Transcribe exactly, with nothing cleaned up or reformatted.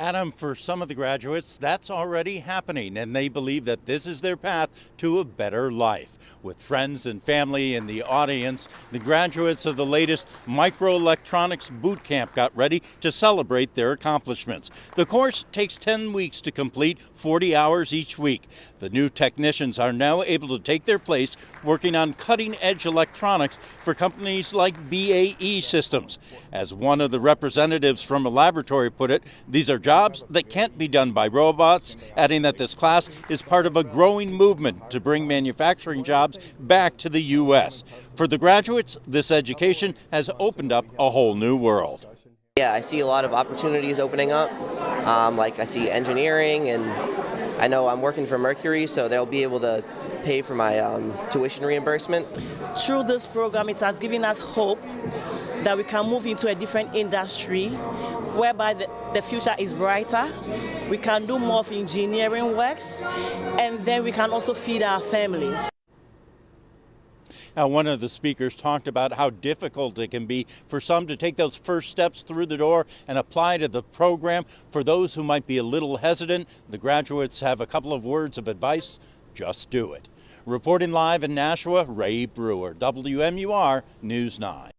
Adam, for some of the graduates, that's already happening, and they believe that this is their path to a better life. With friends and family in the audience, the graduates of the latest microelectronics boot camp got ready to celebrate their accomplishments. The course takes ten weeks to complete, forty hours each week. The new technicians are now able to take their place working on cutting-edge electronics for companies like B A E Systems. As one of the representatives from a laboratory put it, these are jobs that can't be done by robots, adding that this class is part of a growing movement to bring manufacturing jobs back to the U S For the graduates, this education has opened up a whole new world. Yeah, I see a lot of opportunities opening up. Um, like I see engineering, and I know I'm working for Mercury, so they'll be able to pay for my um, tuition reimbursement. Through this program, it has given us hope that we can move into a different industry whereby the, the future is brighter. We can do more of engineering works, and then we can also feed our families. Now, one of the speakers talked about how difficult it can be for some to take those first steps through the door and apply to the program. For those who might be a little hesitant, the graduates have a couple of words of advice: just do it. Reporting live in Nashua, Ray Brewer, W M U R News nine.